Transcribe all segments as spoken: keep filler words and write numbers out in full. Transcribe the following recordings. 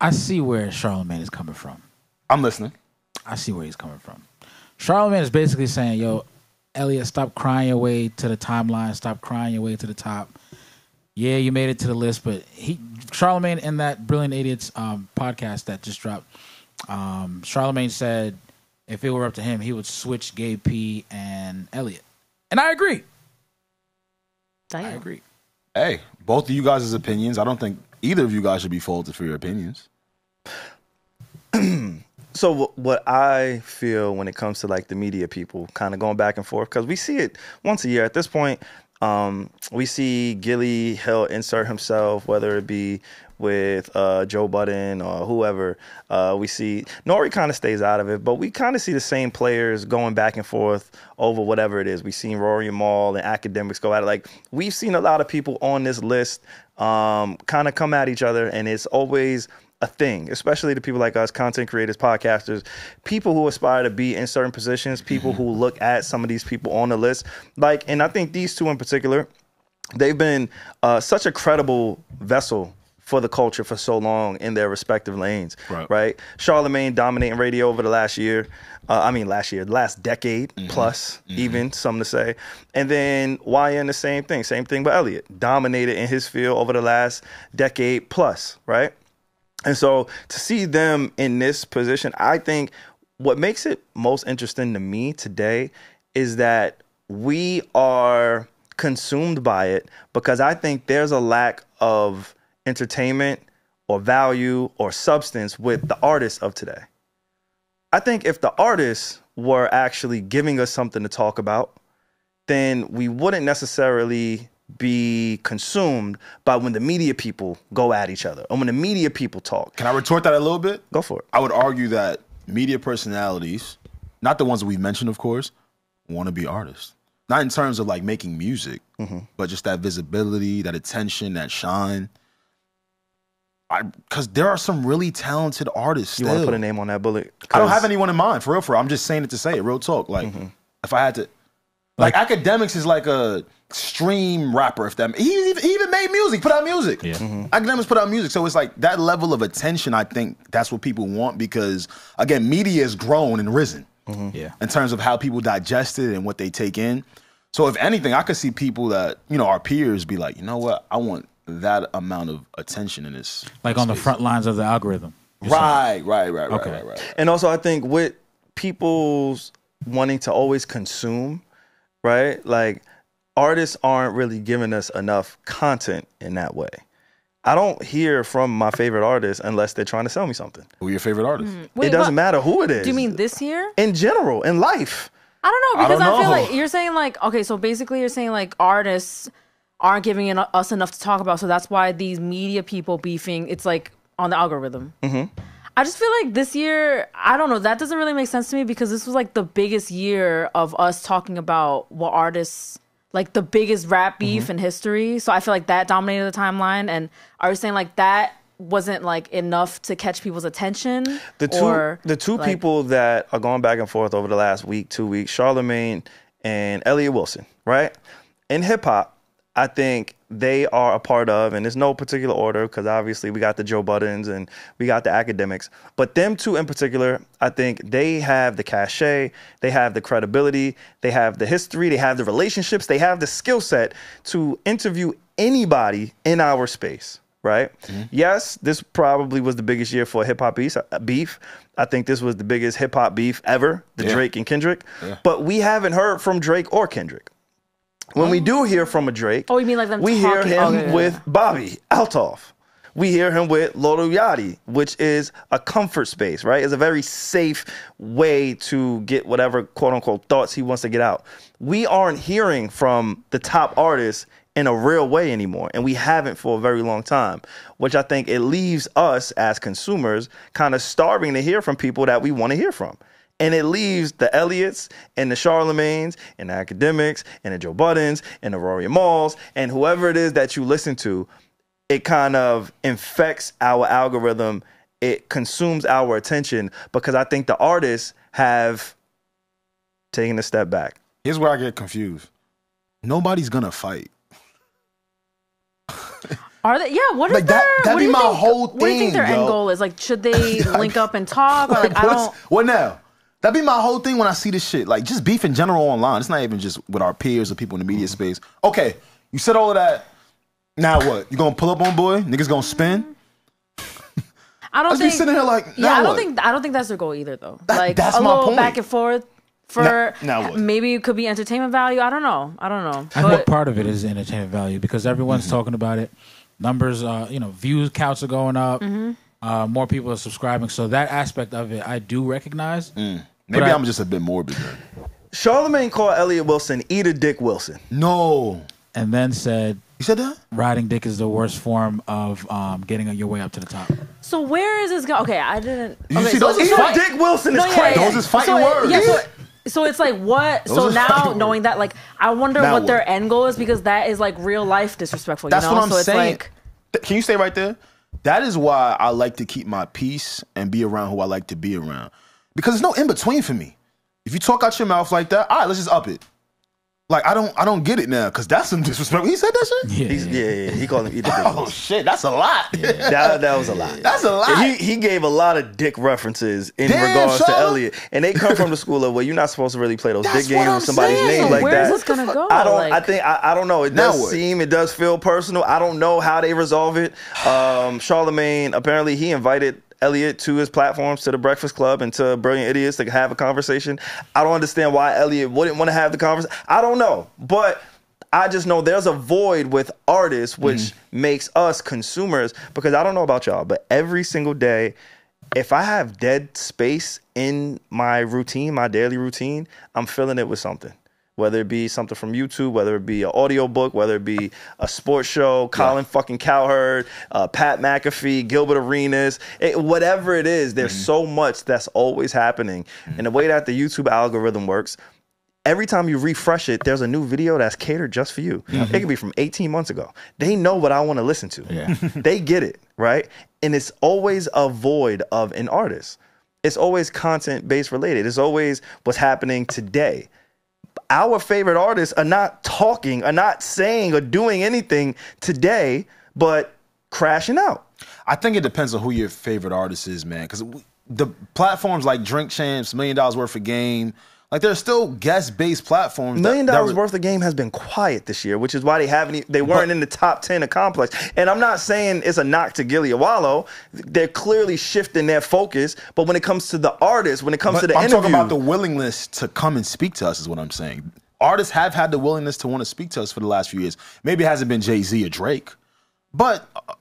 I see where Charlamagne is coming from. I'm listening. I see where he's coming from. Charlamagne is basically saying, yo, Elliot, stop crying your way to the timeline. Stop crying your way to the top. Yeah, you made it to the list, but he Charlamagne in that Brilliant Idiots um, podcast that just dropped, um, Charlamagne said if it were up to him, he would switch Gabe P and Elliot. And I agree. Damn. I agree. Hey, both of you guys' opinions. I don't think either of you guys should be faulted for your opinions. So what I feel when it comes to like the media people kind of going back and forth, because we see it once a year at this point. Um, we see Gilly Hill insert himself, whether it be with uh, Joe Budden or whoever. Uh, we see Nori kind of stays out of it, but we kind of see the same players going back and forth over whatever it is. We've seen Rory Mall and Academics go at it. Like, we've seen a lot of people on this list um, kind of come at each other, and it's always a thing, especially to people like us, content creators, podcasters, people who aspire to be in certain positions, people who look at some of these people on the list. Like, and I think these two in particular, they've been uh, such a credible vessel for the culture for so long in their respective lanes, right? right? Charlamagne dominating radio over the last year. Uh, I mean, last year, last decade mm-hmm. plus, mm-hmm. even, some to say. And then Y N, the same thing. Same thing with Elliot. Dominated in his field over the last decade plus, right? And so to see them in this position, I think what makes it most interesting to me today is that we are consumed by it, because I think there's a lack of entertainment or value or substance with the artists of today. I think if the artists were actually giving us something to talk about, then we wouldn't necessarily be consumed by when the media people go at each other or when the media people talk. Can I retort that a little bit? Go for it. I would argue that media personalities, not the ones that we mentioned, of course, want to be artists. Not in terms of like making music, mm-hmm. but just that visibility, that attention, that shine. Because there are some really talented artists. You want to put a name on that bullet? I don't have anyone in mind, for real, for real. I'm just saying it to say it, real talk. Like, mm-hmm. if I had to... Like, like Academics is like a stream rapper. If that he even, he even made music, put out music. Yeah. Mm-hmm. Academics put out music, so it's like that level of attention. I think that's what people want, because again, media has grown and risen. Mm-hmm. Yeah. In terms of how people digest it and what they take in. So if anything, I could see people that, you know, our peers be like, you know what, I want that amount of attention in this. Like space. On the front lines of the algorithm. Right, right, right, okay. right, right, right. And also, I think with people's wanting to always consume. Right? Like, artists aren't really giving us enough content in that way. I don't hear from my favorite artists unless they're trying to sell me something. Who are your favorite artists? Mm. Wait, it doesn't what? matter who it is. Do you mean this year? In general, in life. I don't know, because I, don't know. I feel like you're saying like, okay, so basically you're saying like artists aren't giving us enough to talk about, so that's why these media people beefing, it's like on the algorithm. Mm-hmm. I just feel like this year, I don't know, that doesn't really make sense to me, because this was like the biggest year of us talking about what artists, like the biggest rap beef mm-hmm. in history. So I feel like that dominated the timeline. And are you saying like that wasn't like enough to catch people's attention? The two, or, the two like, people that are going back and forth over the last week, two weeks, Charlamagne and Elliot Wilson, right? In hip hop, I think they are a part of, and there's no particular order, because obviously we got the Joe Buddens and we got the Academics. But them two in particular, I think they have the cachet, they have the credibility, they have the history, they have the relationships, they have the skill set to interview anybody in our space, right? Mm-hmm. Yes, this probably was the biggest year for hip-hop beef. I think this was the biggest hip-hop beef ever, the yeah. Drake and Kendrick. Yeah. But we haven't heard from Drake or Kendrick. When we do hear from a Drake, oh, you mean like them we talking? hear him oh, yeah, yeah. with Bobby Altoff. We hear him with Lil Yachty, which is a comfort space, right? It's a very safe way to get whatever quote-unquote thoughts he wants to get out. We aren't hearing from the top artists in a real way anymore, and we haven't for a very long time, which I think it leaves us as consumers kind of starving to hear from people that we want to hear from. And it leaves the Elliots and the Charlamagne and the Academics and the Joe Buddens and the Rory Malls and whoever it is that you listen to, it kind of infects our algorithm. It consumes our attention, because I think the artists have taken a step back. Here's where I get confused. Nobody's going to fight. Are they? Yeah. What is like that? Their, that'd be my think, whole thing. What do you think their yo. end goal is? Like, should they link up and talk? Or like, like I don't. What now? That'd be my whole thing when I see this shit. Like, just beef in general online. It's not even just with our peers or people in the media mm-hmm. space. Okay, you said all of that. Now what? You gonna pull up on boy? Niggas gonna spin? I don't I think. Be sitting here like, now yeah, I don't what? think. I don't think that's their goal either, though. That, like that's a my little point. Back and forth. For now, now maybe it could be entertainment value. I don't know. I don't know. I but, think part of it is entertainment value because everyone's mm-hmm. talking about it. Numbers, uh, you know, views counts are going up. Mm-hmm. uh, more people are subscribing. So that aspect of it, I do recognize. Mm. Maybe I'm I, just a bit morbid. Charlamagne called Elliot Wilson eat a dick Wilson. No, and then said, "You said that riding dick is the worst form of um, getting your way up to the top." So where is this going? Okay, I didn't. You okay, see, so those eat a dick Wilson is no, crazy. Yeah, yeah. Those is fighting so, words. Yeah, so, So it's like what? Those so now knowing that, like, I wonder now what, what their end goal is because that is like real life disrespectful. You That's know? what I'm so it's saying. Like, can you stay right there? That is why I like to keep my peace and be around who I like to be around because there's no in between for me. If you talk out your mouth like that, all right, let's just up it. Like I don't, I don't get it now because that's some disrespect. He said that shit. Yeah, He's, yeah, yeah. He called him eat a dick. Oh shit, that's a lot. Yeah. that, that was a lot. That's a lot. And he he gave a lot of dick references in Damn, regards so? to Elliot, and they come from the school of well, you're not supposed to really play those that's dick games with somebody's saying. name so like where that. Where is this gonna go? I don't. Like, I think I, I don't know. It does what? seem. It does feel personal. I don't know how they resolve it. Um, Charlamagne apparently he invited Elliot to his platforms, to the Breakfast Club, and to Brilliant Idiots to have a conversation. I don't understand why Elliot wouldn't want to have the conversation. I don't know, but I just know there's a void with artists, which mm. makes us consumers, because I don't know about y'all, but every single day, if I have dead space in my routine, my daily routine, I'm filling it with something. Whether it be something from YouTube, whether it be an audio book, whether it be a sports show, Colin yeah. fucking Cowherd, uh, Pat McAfee, Gilbert Arenas, it, whatever it is, there's mm-hmm. so much that's always happening. Mm-hmm. And the way that the YouTube algorithm works, every time you refresh it, there's a new video that's catered just for you. Mm-hmm. It could be from eighteen months ago. They know what I want to listen to. Yeah. They get it, right? And it's always a void of an artist. It's always content-based related. It's always what's happening today. Our favorite artists are not talking, are not saying or doing anything today, but crashing out. I think it depends on who your favorite artist is, man. Because the platforms like Drink Champs, Million Dollars Worth of Game, like there's still guest-based platforms. Million that, Dollars that were, Worth of Game has been quiet this year, which is why they haven't. They weren't but, in the top ten of Complex. And I'm not saying it's a knock to Gilly or Wallow. They're clearly shifting their focus. But when it comes to the artists, when it comes to the I'm interview, talking about the willingness to come and speak to us is what I'm saying. Artists have had the willingness to want to speak to us for the last few years. Maybe it hasn't been Jay Z or Drake, but uh,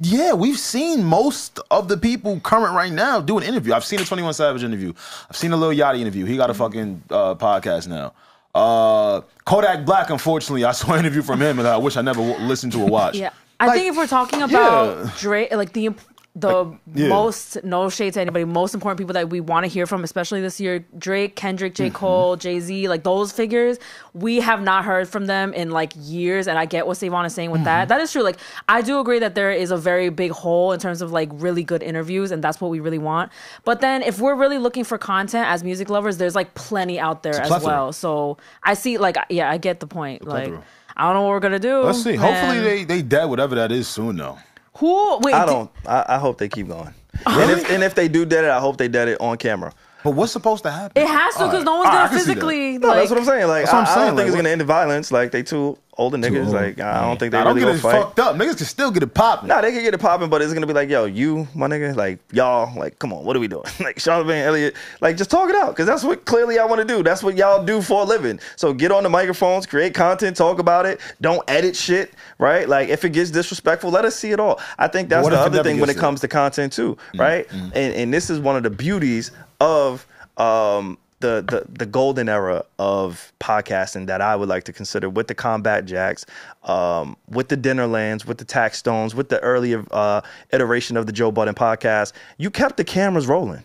yeah, we've seen most of the people current right now do an interview. I've seen a twenty-one Savage interview. I've seen a Lil Yachty interview. He got a fucking uh, podcast now. Uh, Kodak Black, unfortunately, I saw an interview from him and I wish I never w listened to or watched. Yeah, I like, think if we're talking about yeah. Drake, like the the like, yeah. most, no shade to anybody, most important people that we want to hear from, especially this year, Drake, Kendrick, J. Mm-hmm. Cole, Jay Z, like those figures, we have not heard from them in like years. And I get what Savon is saying with mm-hmm. that. That is true. Like, I do agree that there is a very big hole in terms of like really good interviews, and that's what we really want. But then if we're really looking for content as music lovers, there's like plenty out there as well. So I see, like, yeah, I get the point. Like, I don't know what we're going to do. Let's see. Hopefully they, they dead, whatever that is, soon though. Who? Wait, I don't. I, I hope they keep going. And if, and if they do dead it, I hope they dead it on camera. But what's supposed to happen? It has to, because right. no one's right, gonna physically. That. Like, no, that's what I'm saying. Like, I, I'm saying. I don't like, think it's gonna end in violence. Like, they two older too niggas. Old. Like, I don't yeah. think they I really don't get gonna it fight. Fucked up. Niggas can still get it popping. Nah, they can get it popping, but it's gonna be like, yo, you, my nigga, like y'all, like, come on, what are we doing? Like, Charlamagne, Elliot, like, just talk it out, because that's what clearly I want to do. That's what y'all do for a living. So get on the microphones, create content, talk about it. Don't edit shit, right? Like, if it gets disrespectful, let us see it all. I think that's what the other thing when it comes to content too, right? Mm-hmm. And and this is one of the beauties of um, the, the the golden era of podcasting that I would like to consider, with the Combat Jacks, um, with the Dinnerlands, with the Tax Stones, with the earlier uh, iteration of the Joe Budden podcast. You kept the cameras rolling.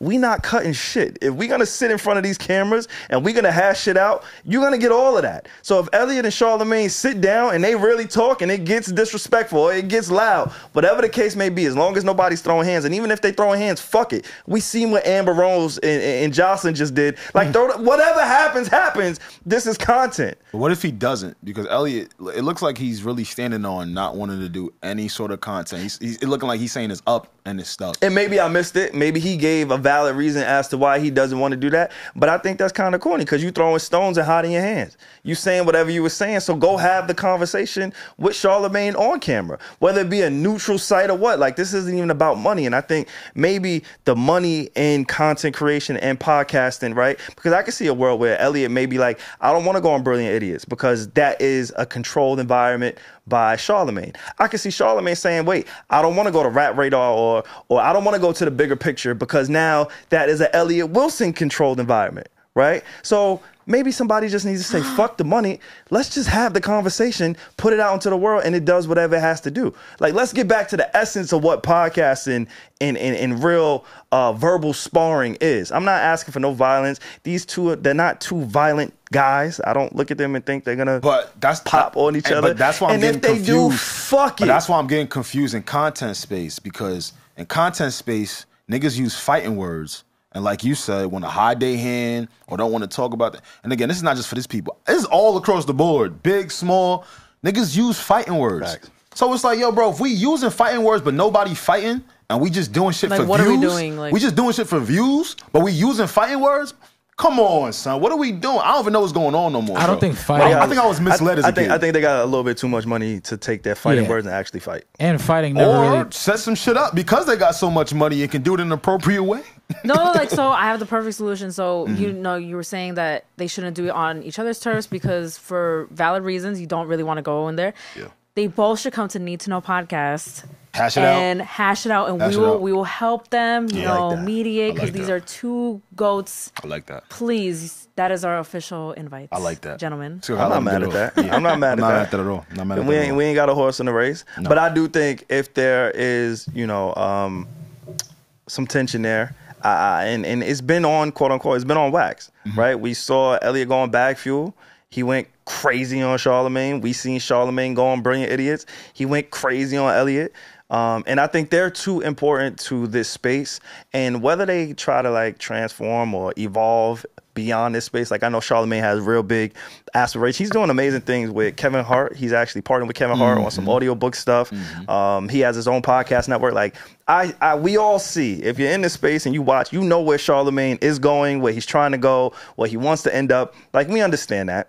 we not cutting shit. If we're going to sit in front of these cameras and we're going to hash it out, you're going to get all of that. So if Elliot and Charlamagne sit down and they really talk and it gets disrespectful or it gets loud, whatever the case may be, as long as nobody's throwing hands, and even if they throwing hands, fuck it. We seen what Amber Rose and, and Jocelyn just did. Like, mm. throw, whatever happens, happens. This is content. But what if he doesn't? Because Elliot, it looks like he's really standing on not wanting to do any sort of content. He's, he's, it looking like he's saying it's up and it's stuck. And maybe I missed it. Maybe he gave a valid reason as to why he doesn't want to do that, but I think that's kind of corny because you throwing stones and hiding your hands. You saying whatever you were saying, so go have the conversation with Charlamagne on camera, whether it be a neutral site or what. Like, this isn't even about money, and I think maybe the money in content creation and podcasting, right? Because I can see a world where Elliot may be like, I don't want to go on Brilliant Idiots because that is a controlled environment by Charlamagne. I can see Charlamagne saying, wait, I don't want to go to Rap Radar or or I don't want to go to the bigger picture because now that is an Elliot Wilson controlled environment, right? So maybe somebody just needs to say, fuck the money. Let's just have the conversation, put it out into the world, and it does whatever it has to do. Like, let's get back to the essence of what podcasting and, and, and real uh, verbal sparring is. I'm not asking for no violence. These two, they're not two violent guys. I don't look at them and think they're going to pop on each other. But that's why I'm getting confused. And if they do, fuck it. That's why I'm getting confused in content space, because in content space, niggas use fighting words. And like you said, want to hide their hand or don't want to talk about that. And again, this is not just for these people. This is all across the board. Big, small. Niggas use fighting words. Facts. So it's like, yo, bro, if we using fighting words but nobody fighting and we just doing shit like, for what views. What are we doing? Like, we just doing shit for views, but we using fighting words? Come on, son. What are we doing? I don't even know what's going on no more. I don't bro. think fighting. I, I think I was misled I, as a I think, kid. I think they got a little bit too much money to take their fighting yeah. words and actually fight. And fighting never Or really... set some shit up because they got so much money and can do it in an appropriate way. No, like, so I have the perfect solution. So, mm-hmm. you know, you were saying that they shouldn't do it on each other's terms because for valid reasons, you don't really want to go in there. Yeah. They both should come to Need to Know Podcast. Hash it and out. And hash it out. And hash we will out. we will help them, you yeah, know, like mediate. Because like these are two goats. I like that. Please, that is our official invite. I like that. Gentlemen. So I'm, not mad at that. Yeah. I'm not mad I'm at not that. At that at all. I'm not mad at we that. Ain't, we ain't got a horse in the race. No. But I do think if there is, you know, um, some tension there. Uh, and, and it's been on, quote unquote, it's been on wax, mm-hmm. right? We saw Elliot go on Bag Fuel. He went crazy on Charlamagne. We seen Charlamagne go on Brilliant Idiots. He went crazy on Elliot. Um, and I think they're too important to this space. And whether they try to like transform or evolve beyond this space, like I know Charlamagne has real big aspirations. He's doing amazing things with Kevin Hart. He's actually partnering with Kevin Hart mm-hmm. on some audiobook stuff. Mm-hmm. um, he has his own podcast network. Like I, I, we all see, if you're in this space and you watch, you know where Charlamagne is going, where he's trying to go, where he wants to end up. Like, we understand that.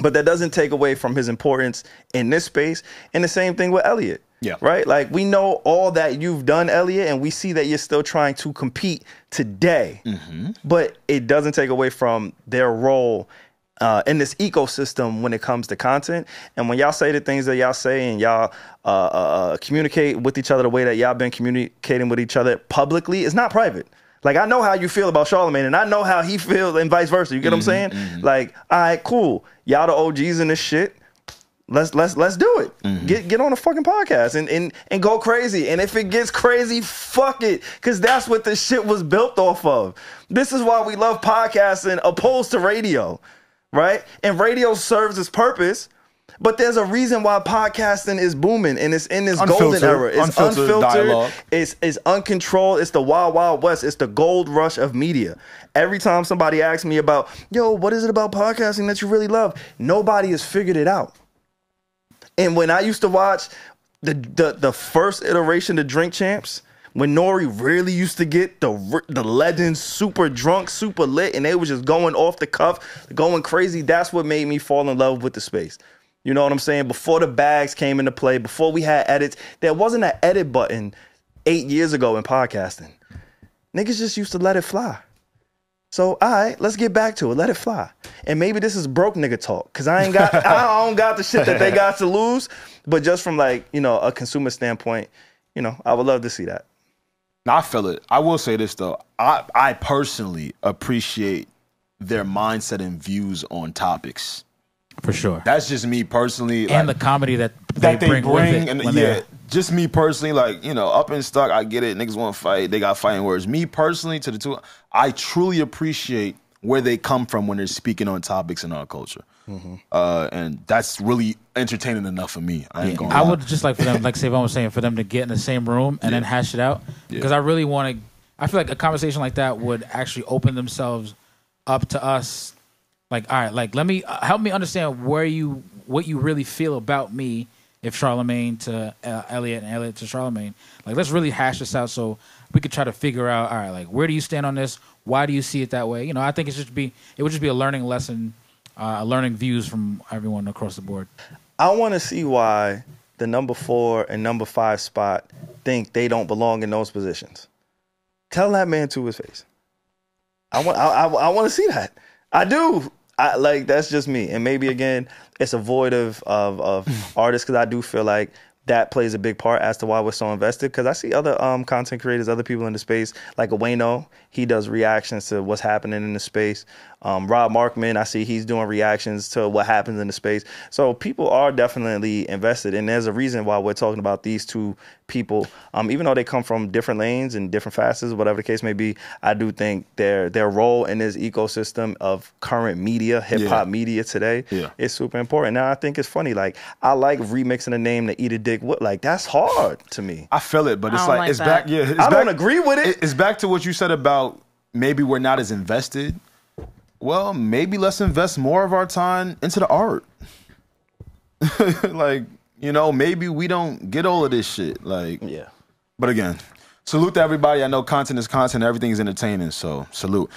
But that doesn't take away from his importance in this space. And the same thing with Elliot. Yeah. Right? Like, we know all that you've done, Elliot, and we see that you're still trying to compete today. Mm-hmm. But it doesn't take away from their role uh, in this ecosystem when it comes to content. And when y'all say the things that y'all say and y'all uh, uh, communicate with each other the way that y'all been communicating with each other publicly, it's not private. Like, I know how you feel about Charlamagne, and I know how he feels, and vice versa. You get mm-hmm, what I'm saying? Mm-hmm. Like, all right, cool. Y'all the O Gs in this shit. Let's let's let's do it. Mm-hmm. Get get on a fucking podcast and, and and go crazy. And if it gets crazy, fuck it, because that's what this shit was built off of. This is why we love podcasting opposed to radio, right? And radio serves its purpose, but there's a reason why podcasting is booming and it's in this unfiltered, golden era. It's unfiltered, unfiltered it's it's uncontrolled. It's the wild wild west. It's the gold rush of media. Every time somebody asks me about, yo, what is it about podcasting that you really love? Nobody has figured it out. And when I used to watch the the, the first iteration of Drink Champs, when Nori really used to get the the legends super drunk, super lit, and they was just going off the cuff, going crazy, that's what made me fall in love with the space. You know what I'm saying? Before the bags came into play, before we had edits, there wasn't an edit button eight years ago in podcasting. Niggas just used to let it fly. So, all right, let's get back to it. Let it fly. And maybe this is broke nigga talk, because I ain't got, I don't got the shit that they got to lose. But just from like, you know, a consumer standpoint, you know, I would love to see that. Now, I feel it. I will say this, though. I, I personally appreciate their mindset and views on topics. For sure. That's just me personally. And like, the comedy that they, that they bring, bring with it. And, yeah, just me personally, like, you know, Up and Stuck, I get it. Niggas want to fight. They got fighting words. Me personally, to the two, I truly appreciate where they come from when they're speaking on topics in our culture. Mm-hmm. uh, and that's really entertaining enough for me. I, ain't yeah, going I would just like for them, like Savon was saying, for them to get in the same room and yeah. then hash it out. Because yeah. I really want to, I feel like a conversation like that would actually open themselves up to us. Like, all right, like, let me, uh, help me understand where you, what you really feel about me if Charlamagne to uh, Elliot and Elliot to Charlamagne. Like, let's really hash this out so we could try to figure out, all right, like, where do you stand on this? Why do you see it that way? You know, I think it's just be, it would just be a learning lesson, uh, learning views from everyone across the board. I want to see why the number four and number five spot think they don't belong in those positions. Tell that man to his face. I want, I, I, I want to see that. I do. I like, that's just me. And maybe again, it's a void of of, of artists, because I do feel like that plays a big part as to why we're so invested. Because I see other um, content creators, other people in the space, like Ueno, he does reactions to what's happening in the space. Um, Rob Markman, I see he's doing reactions to what happens in the space. So people are definitely invested, and there's a reason why we're talking about these two people. Um, even though they come from different lanes and different facets, whatever the case may be, I do think their their role in this ecosystem of current media, hip-hop yeah. media today, yeah. is super important. Now, I think it's funny. Like, I like remixing a name to Eat a Dick. What, like, that's hard to me. I feel it, but it's like, like it's that. back. Yeah, it's I back, don't agree with it. It's back to what you said about maybe we're not as invested. Well, maybe let's invest more of our time into the art. Like, you know, maybe we don't get all of this shit. Like, yeah. But again, salute to everybody. I know content is content. Everything is entertaining, so salute.